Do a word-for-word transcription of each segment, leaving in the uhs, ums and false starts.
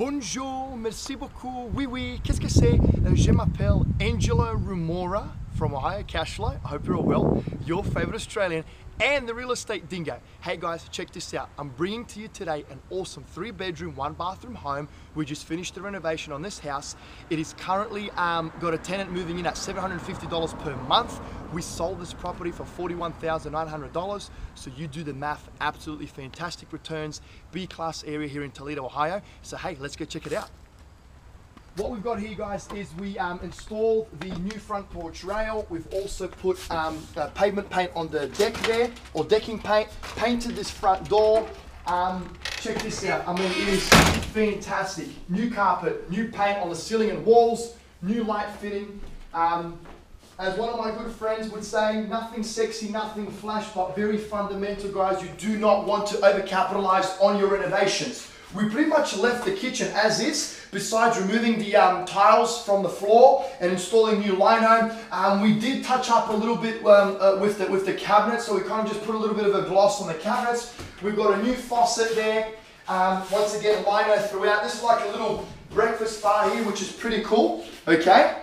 Bonjour, merci beaucoup, oui, oui, qu'est-ce que c'est? Uh, je m'appelle Engelo Rumora from Ohio Cashflow. I hope you're all well. Your favorite Australian and the Real Estate Dingo. Hey guys, check this out. I'm bringing to you today an awesome three bedroom, one bathroom home. We just finished the renovation on this house. It is currently um, got a tenant moving in at seven hundred fifty dollars per month. We sold this property for forty-one thousand nine hundred dollars. So you do the math, absolutely fantastic returns. B-class area here in Toledo, Ohio. So hey, let's go check it out. What we've got here, guys, is we um, installed the new front porch rail. We've also put um, uh, pavement paint on the deck there, or decking paint, painted this front door. Um, check this out. I mean, it is fantastic. New carpet, new paint on the ceiling and walls, new light fitting. Um, as one of my good friends would say, nothing sexy, nothing flash, but very fundamental, guys. You do not want to overcapitalize on your renovations. We pretty much left the kitchen as is, besides removing the um, tiles from the floor and installing new lino. Um, we did touch up a little bit um, uh, with, the, with the cabinets, so we kind of just put a little bit of a gloss on the cabinets. We've got a new faucet there. Um, once again, lino throughout. This is like a little breakfast bar here, which is pretty cool, okay?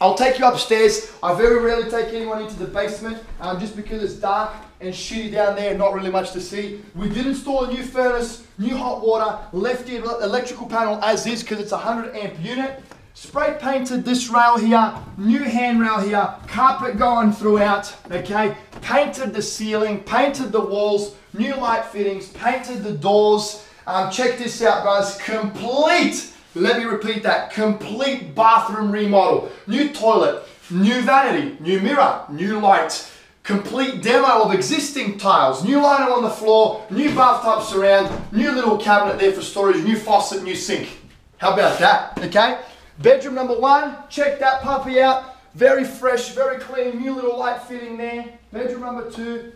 I'll take you upstairs. I very rarely take anyone into the basement um, just because it's dark and shitty down there and not really much to see. We did install a new furnace, new hot water, left the electrical panel as is because it's a one hundred amp unit. Spray painted this rail here, new handrail here, carpet going throughout, okay? Painted the ceiling, painted the walls, new light fittings, painted the doors. Um, check this out, guys, complete. Let me repeat that, complete bathroom remodel, new toilet, new vanity, new mirror, new light, complete demo of existing tiles, new lino on the floor, new bathtub surround, new little cabinet there for storage, new faucet, new sink. How about that, okay? Bedroom number one, check that puppy out, very fresh, very clean, new little light fitting there. Bedroom number two.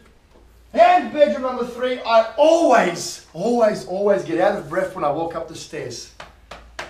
And bedroom number three, I always, always, always get out of breath when I walk up the stairs.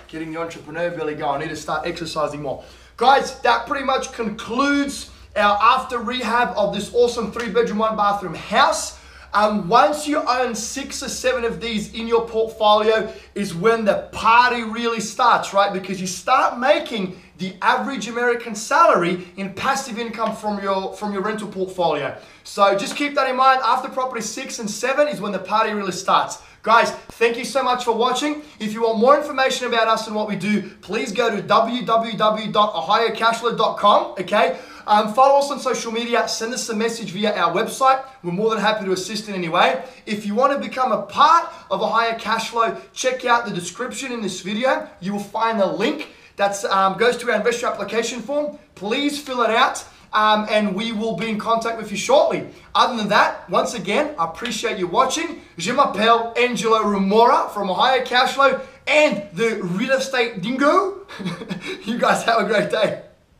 Getting the entrepreneur belly going. I need to start exercising more. Guys, that pretty much concludes our after rehab of this awesome three bedroom, one bathroom house. Um, once you own six or seven of these in your portfolio is when the party really starts, right? Because you start making the average American salary in passive income from your, from your rental portfolio. So just keep that in mind. After property six and seven is when the party really starts. Guys, thank you so much for watching. If you want more information about us and what we do, please go to w w w dot ohio cashflow dot com, okay? Um, follow us on social media, send us a message via our website. We're more than happy to assist in any way. If you want to become a part of Ohio Cashflow, check out the description in this video. You will find the link that um, goes to our investor application form. Please fill it out. Um, and we will be in contact with you shortly. Other than that, once again, I appreciate you watching. Je m'appelle Engelo Rumora from Ohio Cashflow and the Real Estate Dingo. You guys have a great day.